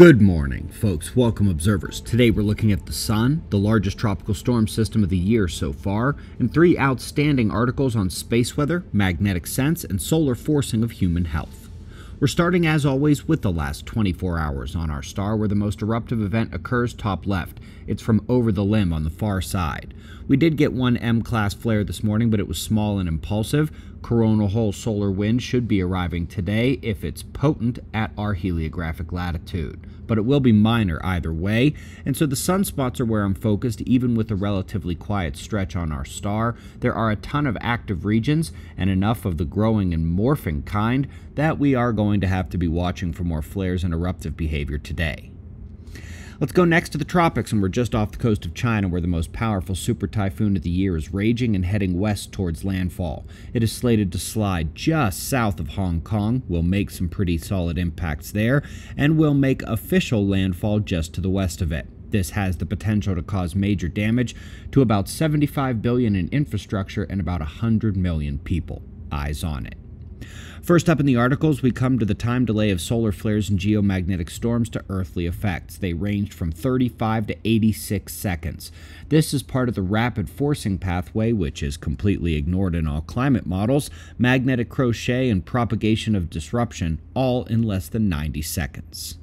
Good morning, folks. Welcome, observers. Today we're looking at the sun, the largest tropical storm system of the year so far, and three outstanding articles on space weather, magnetic sense, and solar forcing of human health. We're starting, as always, with the last 24 hours on our star, where the most eruptive event occurs top left. It's from over the limb on the far side. We did get one M-class flare this morning, but it was small and impulsive. Coronal hole solar wind should be arriving today, if it's potent, at our heliographic latitude, but it will be minor either way, and so the sunspots are where I'm focused. Even with a relatively quiet stretch on our star, there are a ton of active regions, and enough of the growing and morphing kind that we are going to have to be watching for more flares and eruptive behavior today. Let's go next to the tropics, and we're just off the coast of China, where the most powerful super typhoon of the year is raging and heading west towards landfall. It is slated to slide just south of Hong Kong, will make some pretty solid impacts there, and will make official landfall just to the west of it. This has the potential to cause major damage to about $75 billion in infrastructure and about 100 million people. Eyes on it. First up in the articles, we come to the time delay of solar flares and geomagnetic storms to earthly effects. They ranged from 35 to 86 seconds. This is part of the rapid forcing pathway, which is completely ignored in all climate models, magnetic crochet, and propagation of disruption, all in less than 90 seconds.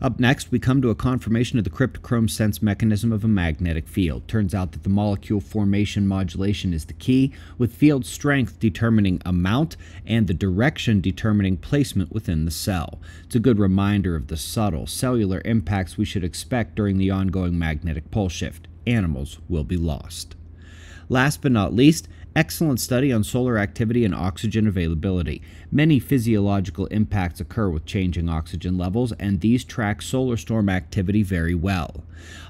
Up next, we come to a confirmation of the cryptochrome sense mechanism of a magnetic field. Turns out that the molecule formation modulation is the key, with field strength determining amount and the direction determining placement within the cell. It's a good reminder of the subtle cellular impacts we should expect during the ongoing magnetic pole shift. Animals will be lost. Last but not least, excellent study on solar activity and oxygen availability. Many physiological impacts occur with changing oxygen levels, and these track solar storm activity very well.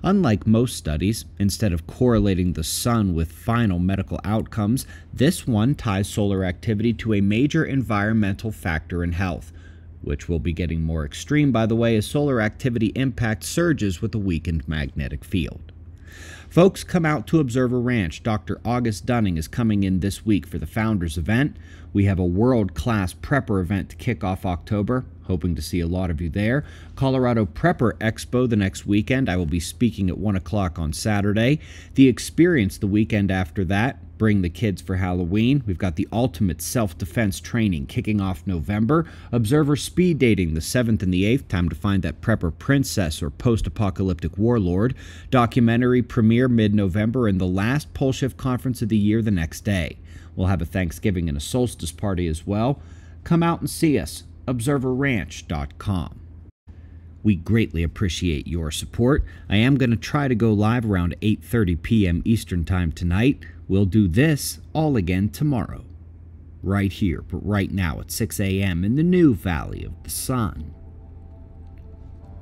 Unlike most studies, instead of correlating the sun with final medical outcomes, this one ties solar activity to a major environmental factor in health, which will be getting more extreme, by the way, as solar activity impact surges with a weakened magnetic field. Folks, come out to Observer Ranch. Dr. August Dunning is coming in this week for the Founders event. We have a world-class prepper event to kick off October. Hoping to see a lot of you there. Colorado Prepper Expo the next weekend. I will be speaking at 1 o'clock on Saturday. The Experience the weekend after that. Bring the kids for Halloween. We've got the Ultimate Self-Defense Training kicking off November. Observer Speed Dating the 7th and the 8th. Time to find that prepper princess or post-apocalyptic warlord. Documentary premiere mid-November, and the last Pole Shift Conference of the year the next day. We'll have a Thanksgiving and a solstice party as well. Come out and see us. observerranch.com. We greatly appreciate your support. I am going to try to go live around 8:30 p.m. Eastern Time tonight. We'll do this all again tomorrow, right here, but right now at 6 a.m. in the new Valley of the Sun.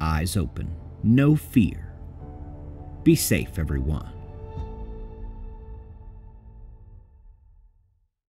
Eyes open, no fear. Be safe, everyone.